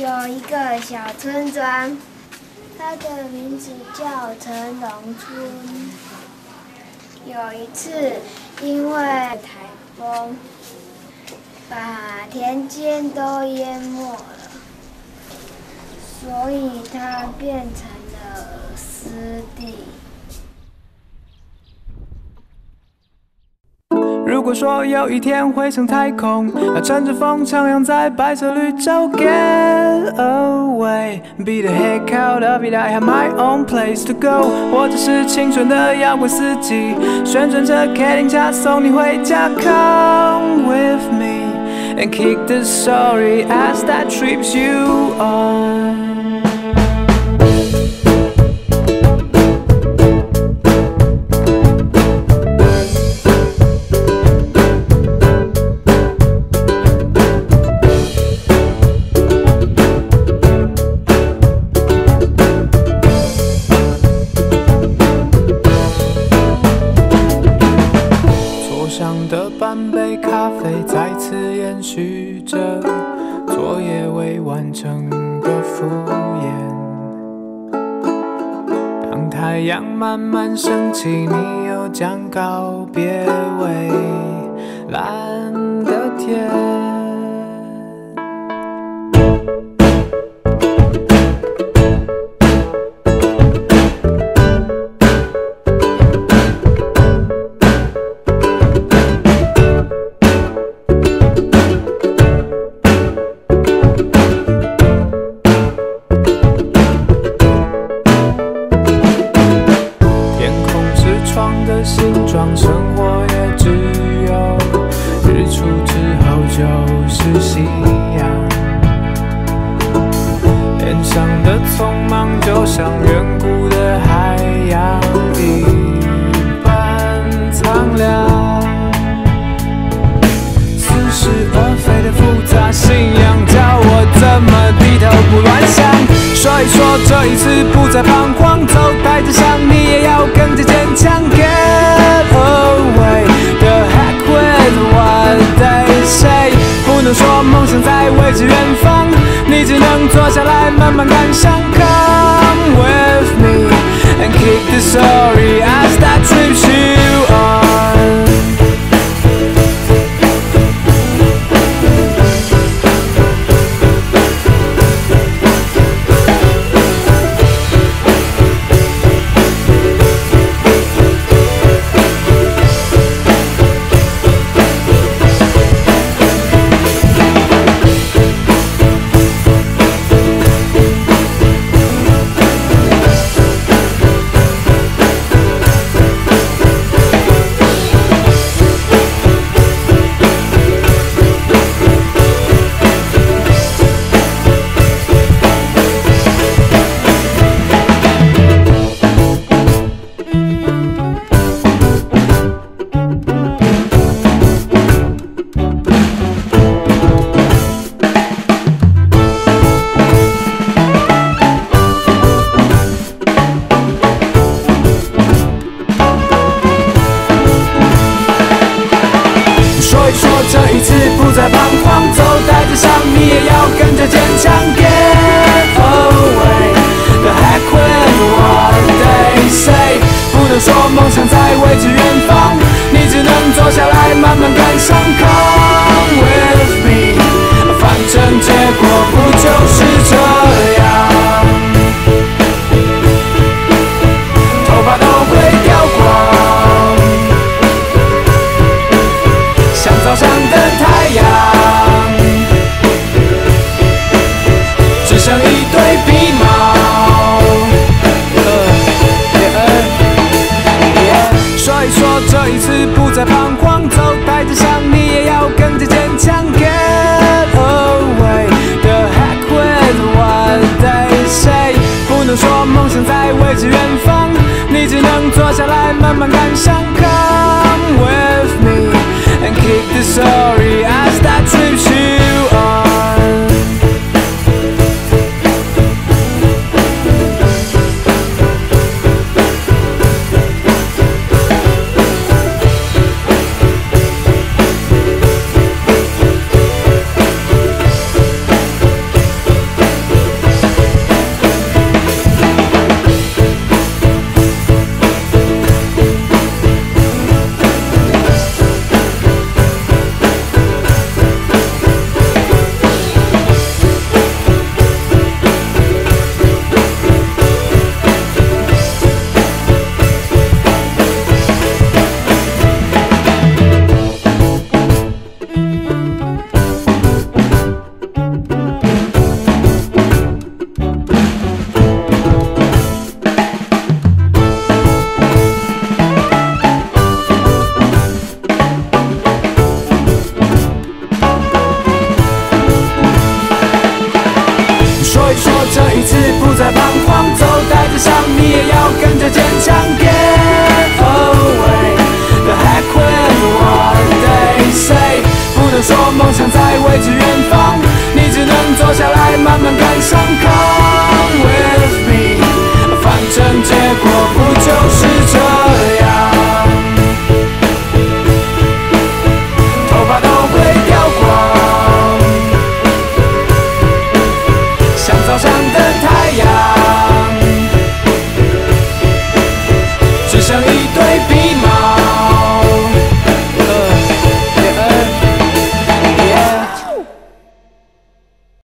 有一个小村庄，它的名字叫成龙村。有一次，因为台风，把田间都淹没了，所以它变成了湿地。 如果说有一天会上太空，乘着风徜徉在白色绿洲 ，Get away, be the heck out of it, I have my own place to go。我只是青春的摇滚司机，旋转着 K 零加送你回家 ，Come with me and kick the story as that trips you on。 半杯咖啡再次延续着昨夜未完成的敷衍。当太阳慢慢升起，你又将告别蔚蓝的天。未知远方，你只能坐下来慢慢感伤。Come with me， 反正结果不就是这样，头发都会掉光，像早上的太阳，只剩一。